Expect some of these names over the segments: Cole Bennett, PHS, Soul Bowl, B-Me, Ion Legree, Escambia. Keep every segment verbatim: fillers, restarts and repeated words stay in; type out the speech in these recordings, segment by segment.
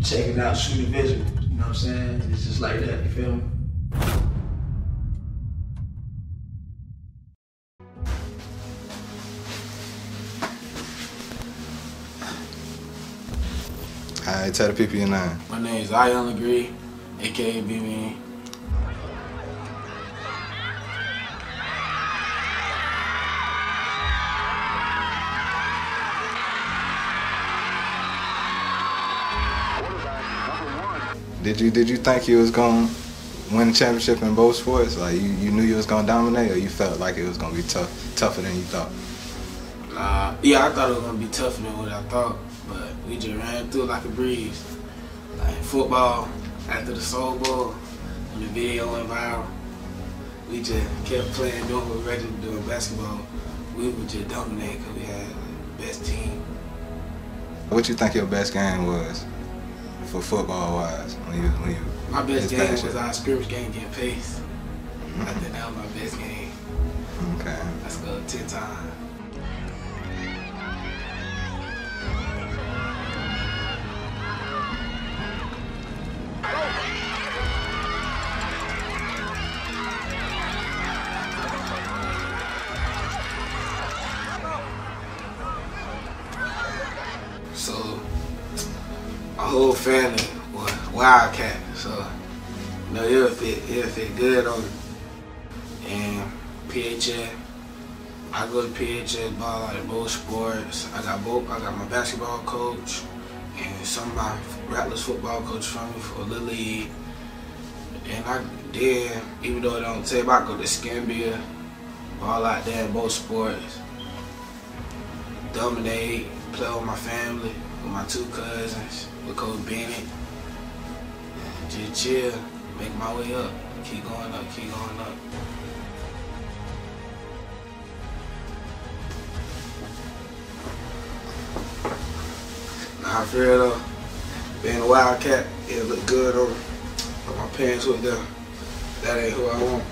You take it out, shoot the visual. You know what I'm saying? It's just like that, you feel me? Alright, tell the people your name. My name is Ion Legree, aka B-Me. Did you did you think you was gonna win the championship in both sports? Like you, you knew you was gonna dominate, or you felt like it was gonna be tough, tougher than you thought? Nah, uh, yeah, I thought it was gonna be tougher than what I thought, but we just ran through like a breeze. Like football, after the Soul Bowl, when the video went viral, we just kept playing, doing what we were ready to do in basketball. We would just dominate because we had like, the best team. What you think your best game was? For football wise, when you when you my best game was our scrimmage game against Pace. Mm-hmm. I think that was my best game. Okay. I scored ten times. Whole family was wildcat, so you know it'll fit, it'll fit good on it. And P H S, I go to P H S ball out of both sports. I got both. I got my basketball coach and some of my Rattlers football coach from me for Little League. And I did, even though it don't say, I go to Escambia, ball out there in both sports. Dominate, play with my family, with my two cousins, with Cole Bennett. Just chill, make my way up, keep going up, keep going up. Nah, I feel though, being a wildcat, it look good over. But my parents were there. That ain't who I want.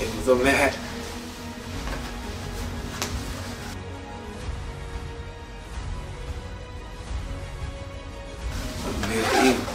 It was a mad. Thank you.